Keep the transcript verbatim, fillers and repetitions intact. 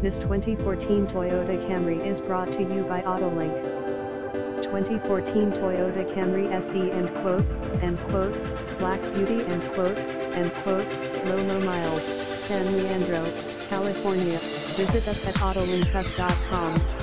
This twenty fourteen Toyota Camry is brought to you by Autolink. twenty fourteen Toyota Camry S E and quote, and quote, black beauty and quote, and quote, low low miles, San Leandro, California. Visit us at autolinkus dot com.